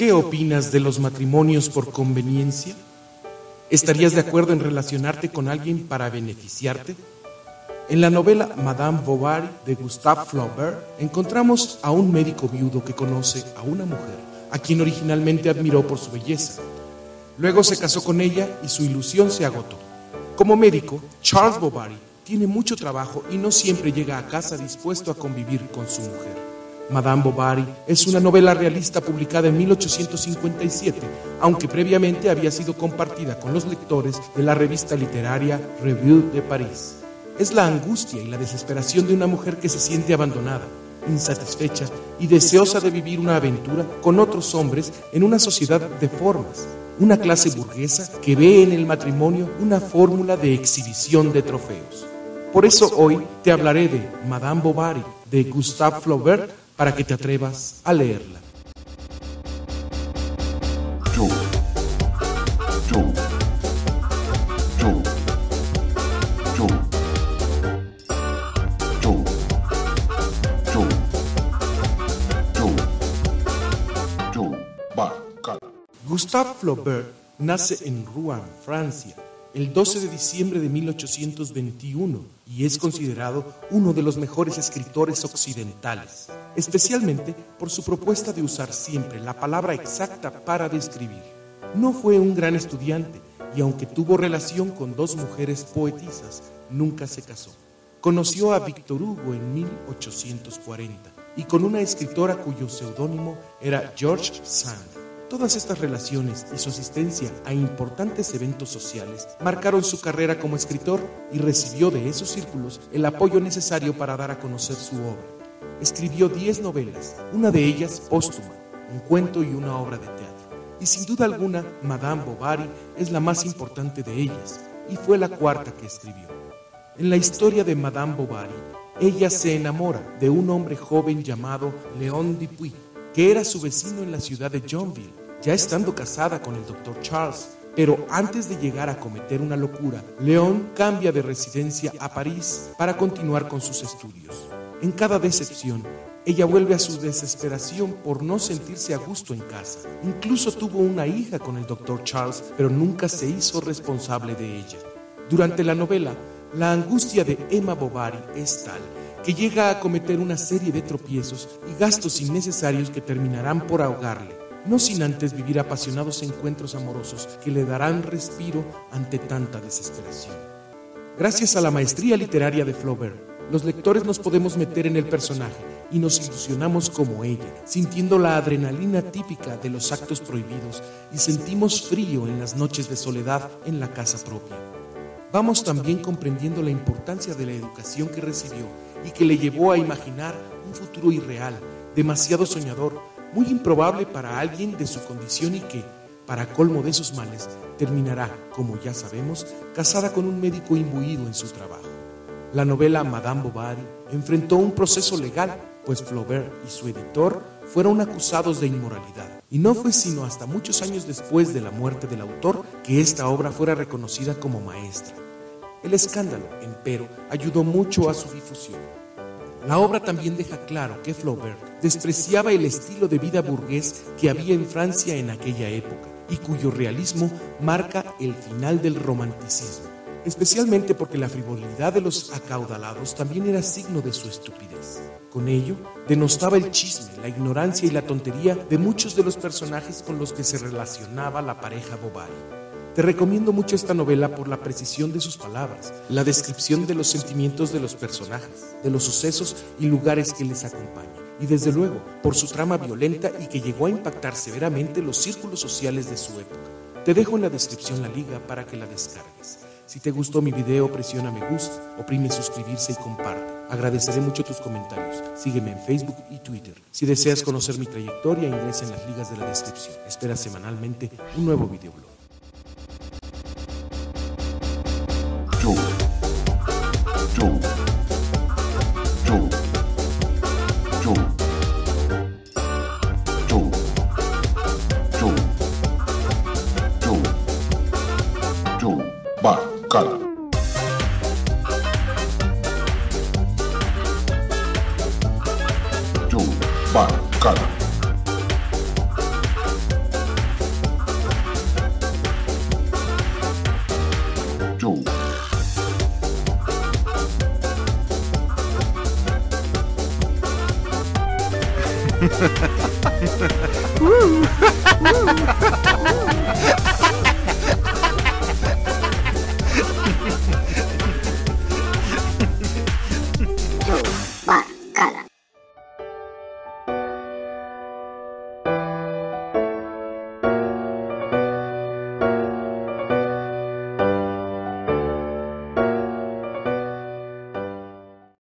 ¿Qué opinas de los matrimonios por conveniencia? ¿Estarías de acuerdo en relacionarte con alguien para beneficiarte? En la novela Madame Bovary de Gustave Flaubert encontramos a un médico viudo que conoce a una mujer a quien originalmente admiró por su belleza. Luego se casó con ella y su ilusión se agotó. Como médico, Charles Bovary tiene mucho trabajo y no siempre llega a casa dispuesto a convivir con su mujer. Madame Bovary es una novela realista publicada en 1857, aunque previamente había sido compartida con los lectores de la revista literaria Revue de Paris. Es la angustia y la desesperación de una mujer que se siente abandonada, insatisfecha y deseosa de vivir una aventura con otros hombres en una sociedad de formas, una clase burguesa que ve en el matrimonio una fórmula de exhibición de trofeos. Por eso hoy te hablaré de Madame Bovary, de Gustave Flaubert, para que te atrevas a leerla. Gustave Flaubert nace en Rouen, Francia, el 12 de diciembre de 1821 y es considerado uno de los mejores escritores occidentales, especialmente por su propuesta de usar siempre la palabra exacta para describir. No fue un gran estudiante y aunque tuvo relación con dos mujeres poetisas, nunca se casó. Conoció a Víctor Hugo en 1840 y con una escritora cuyo seudónimo era George Sand. Todas estas relaciones y su asistencia a importantes eventos sociales marcaron su carrera como escritor y recibió de esos círculos el apoyo necesario para dar a conocer su obra. Escribió 10 novelas, una de ellas póstuma, un cuento y una obra de teatro. Y sin duda alguna, Madame Bovary es la más importante de ellas y fue la cuarta que escribió. En la historia de Madame Bovary, ella se enamora de un hombre joven llamado León Dupuis, que era su vecino en la ciudad de Yonville, ya estando casada con el doctor Charles. Pero antes de llegar a cometer una locura, León cambia de residencia a París para continuar con sus estudios. En cada decepción, ella vuelve a su desesperación por no sentirse a gusto en casa. Incluso tuvo una hija con el doctor Charles, pero nunca se hizo responsable de ella. Durante la novela, la angustia de Emma Bovary es tal que llega a cometer una serie de tropiezos y gastos innecesarios que terminarán por ahogarle, no sin antes vivir apasionados encuentros amorosos que le darán respiro ante tanta desesperación. Gracias a la maestría literaria de Flaubert, los lectores nos podemos meter en el personaje y nos ilusionamos como ella, sintiendo la adrenalina típica de los actos prohibidos y sentimos frío en las noches de soledad en la casa propia. Vamos también comprendiendo la importancia de la educación que recibió y que le llevó a imaginar un futuro irreal, demasiado soñador, muy improbable para alguien de su condición y que, para colmo de sus males, terminará, como ya sabemos, casada con un médico imbuido en su trabajo. La novela Madame Bovary enfrentó un proceso legal, pues Flaubert y su editor fueron acusados de inmoralidad, y no fue sino hasta muchos años después de la muerte del autor que esta obra fuera reconocida como maestra. El escándalo, empero, ayudó mucho a su difusión. La obra también deja claro que Flaubert despreciaba el estilo de vida burgués que había en Francia en aquella época y cuyo realismo marca el final del romanticismo, especialmente porque la frivolidad de los acaudalados también era signo de su estupidez. Con ello, denostaba el chisme, la ignorancia y la tontería de muchos de los personajes con los que se relacionaba la pareja Bovary. Te recomiendo mucho esta novela por la precisión de sus palabras, la descripción de los sentimientos de los personajes, de los sucesos y lugares que les acompañan, y desde luego por su trama violenta y que llegó a impactar severamente los círculos sociales de su época. Te dejo en la descripción la liga para que la descargues. Si te gustó mi video, presiona me gusta, oprime suscribirse y comparte. Agradeceré mucho tus comentarios. Sígueme en Facebook y Twitter. Si deseas conocer mi trayectoria, ingresa en las ligas de la descripción. Espera semanalmente un nuevo videoblog. Bacala. Yo, bacala.